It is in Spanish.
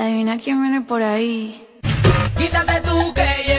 Adivina quién viene por ahí. Quítate tú que